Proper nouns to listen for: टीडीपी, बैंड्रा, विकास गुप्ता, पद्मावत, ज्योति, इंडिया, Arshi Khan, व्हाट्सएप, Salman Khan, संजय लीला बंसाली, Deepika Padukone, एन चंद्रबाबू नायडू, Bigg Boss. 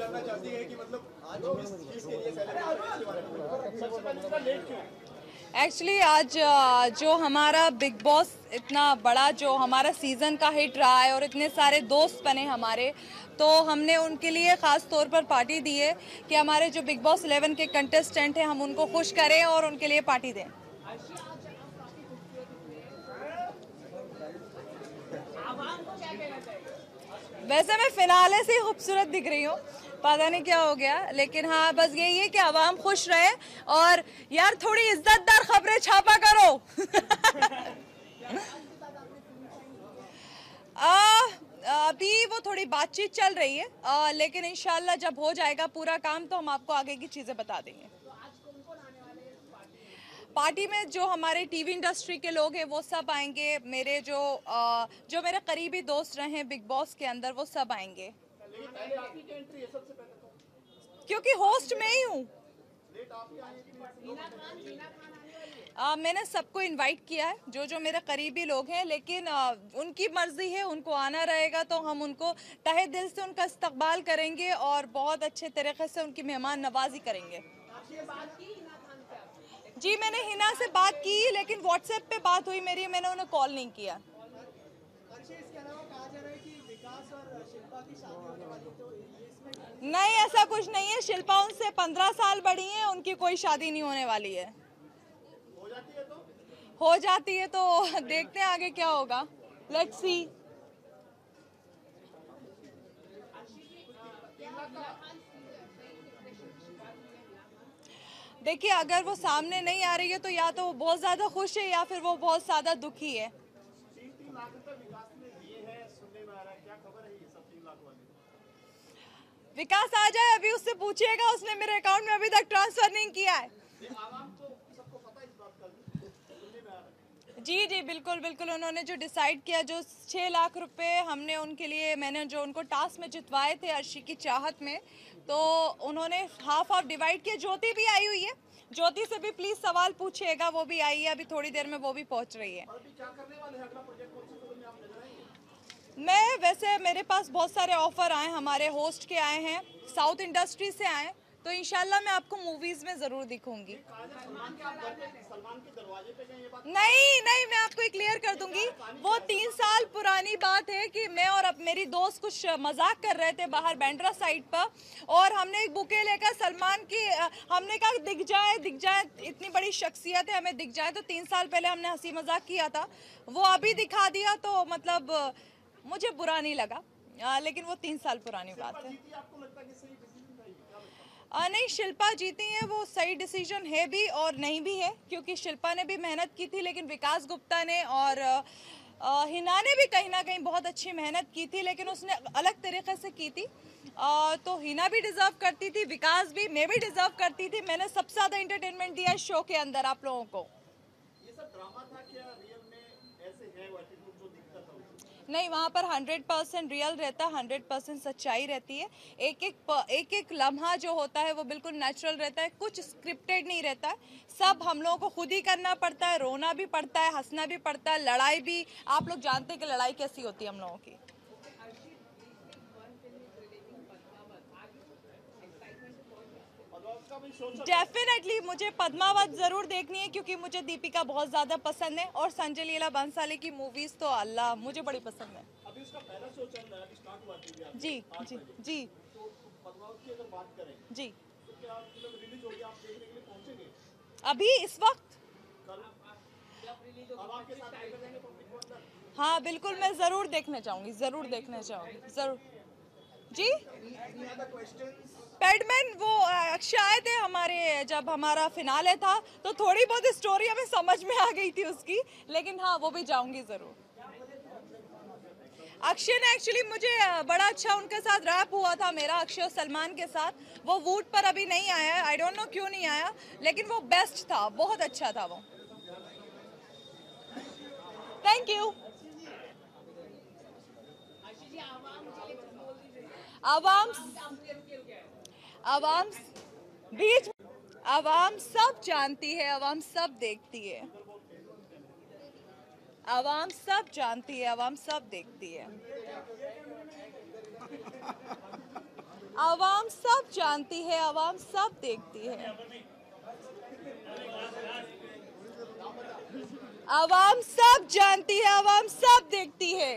जानना चाहती है कि मतलब आज इस चीज के लिए सबसे पहले इतना लेट क्यों? एक्चुअली आज जो हमारा बिग बॉस इतना बड़ा जो हमारा सीज़न का हिट रहा है और इतने सारे दोस्त बने हमारे, तो हमने उनके लिए ख़ास तौर पर पार्टी दी है कि हमारे जो बिग बॉस 11 के कंटेस्टेंट हैं हम उनको खुश करें और उनके लिए पार्टी दें। वैसे मैं फिनाले से खूबसूरत दिख रही हूँ, पता नहीं क्या हो गया, लेकिन हाँ बस यही है कि आवाम खुश रहे और यार थोड़ी इज्जतदार खबरें छापा करो। अभी वो थोड़ी बातचीत चल रही है, लेकिन इंशाल्लाह जब हो जाएगा पूरा काम तो हम आपको आगे की चीज़ें बता देंगे। पार्टी में जो हमारे टीवी इंडस्ट्री के लोग हैं वो सब आएंगे, मेरे जो मेरे करीबी दोस्त रहे हैं बिग बॉस के अंदर वो सब आएंगे, क्योंकि होस्ट में ही हूँ। मैंने सबको इनवाइट किया है जो जो मेरे करीबी लोग हैं, लेकिन उनकी मर्जी है, उनको आना रहेगा तो हम उनको तहे दिल से उनका इस्तकबाल करेंगे और बहुत अच्छे तरीके से उनकी मेहमान नवाजी करेंगे। जी मैंने हिना से बात की, लेकिन व्हाट्सएप पे बात हुई मेरी, मैंने उन्हें कॉल नहीं किया। इसके अलावा कहा जा रहा है कि विकास और शिल्पा की शादी होने वाली, तो इसमें नहीं, ऐसा कुछ नहीं है। शिल्पा उनसे 15 साल बड़ी है, उनकी कोई शादी नहीं होने वाली है। हो जाती है तो देखते हैं आगे क्या होगा, लेट्स सी। देखिए अगर वो सामने नहीं आ रही है तो या तो वो बहुत ज़्यादा खुश है या फिर वो बहुत ज़्यादा दुखी है। 3 लाख रुपए विकास ने दिए हैं, सुनने में आ रहा है, क्या खबर है ये सब 3 लाख वाले? विकास आ जाए अभी उससे पूछिएगा, उसने मेरे अकाउंट में अभी तक ट्रांसफर नहीं किया है। जी जी बिल्कुल बिल्कुल, उन्होंने जो डिसाइड किया, जो 6 लाख रुपए हमने उनके लिए, मैंने जो उनको टास्क में जितवाए थे अर्शी की चाहत में, तो उन्होंने हाफ ऑफ डिवाइड किया। ज्योति भी आई हुई है, ज्योति से भी प्लीज सवाल पूछिएगा, वो भी आई है अभी थोड़ी देर में, वो भी पहुंच रही है। मैं वैसे मेरे पास बहुत सारे ऑफर आए, हमारे होस्ट के आए हैं, साउथ इंडस्ट्री से आए, तो इंशाल्लाह मैं आपको मूवीज में जरूर दिखूंगी। नहीं, मैं आपको क्लियर कर दूंगी, वो 3 साल पुरानी बात है कि मैं और अब मेरी दोस्त कुछ मजाक कर रहे थे बाहर बैंड्रा साइड पर, और हमने एक बुके लेकर सलमान की, हमने कहा दिख जाए, इतनी बड़ी शख्सियत है हमें दिख जाए, तो 3 साल पहले हमने हंसी मजाक किया था, वो अभी दिखा दिया, तो मतलब मुझे बुरा नहीं लगा, लेकिन वो 3 साल पुरानी बात है। नहीं, शिल्पा जीती हैं, वो सही डिसीजन है भी और नहीं भी है, क्योंकि शिल्पा ने भी मेहनत की थी, लेकिन विकास गुप्ता ने और हिना ने भी कहीं ना कहीं बहुत अच्छी मेहनत की थी, लेकिन उसने अलग तरीके से की थी, तो हिना भी डिज़र्व करती थी, विकास भी, मैं भी डिज़र्व करती थी। मैंने सबसे ज़्यादा इंटरटेनमेंट दिया इस शो के अंदर आप लोगों को। ये सब ड्रामा था क्या रियल में? ऐसे है एटीट्यूड जो दिखता था? नहीं, वहाँ पर 100% रियल रहता है, 100% सच्चाई रहती है, एक एक लम्हा जो होता है वो बिल्कुल नेचुरल रहता है, कुछ स्क्रिप्टेड नहीं रहता है, सब हम लोगों को खुद ही करना पड़ता है, रोना भी पड़ता है, हंसना भी पड़ता है, लड़ाई भी, आप लोग जानते हैं कि लड़ाई कैसी होती है हम लोगों की। डेफिनेटली मुझे पद्मावत ज़रूर देखनी है, क्योंकि मुझे दीपिका बहुत ज़्यादा पसंद है, और संजय लीला बंसाली की मूवीज़ तो अल्लाह मुझे बड़ी पसंद है। अभी उसका पहला शो चल रहा है, स्टार्ट हुआ है। जी तो पद्मावत की अगर बात करें जी, तो क्या मतलब रिलीज होगी, आप देखने के लिए पहुंचेंगे? अभी इस वक्त हाँ बिल्कुल, मैं ज़रूर देखना चाहूँगी, ज़रूर। जी पैडमैन वो अक्षय आए थे हमारे, जब हमारा फिनाले था, तो थोड़ी बहुत स्टोरी हमें समझ में आ गई थी उसकी, लेकिन हाँ वो भी जाऊंगी ज़रूर। अक्षय ने एक्चुअली मुझे बड़ा अच्छा उनके साथ रैप हुआ था मेरा, अक्षय और सलमान के साथ, वो वोट पर अभी नहीं आया है, आई डोंट नो क्यों नहीं आया, लेकिन वो बेस्ट था, बहुत अच्छा था वो। Thank you. आवाम सब जानती है, आवाम सब देखती है, आवाम सब जानती है, आवाम सब देखती है, आवाम सब जानती है, आवाम सब देखती है, आवाम सब जानती है, आवाम सब देखती है।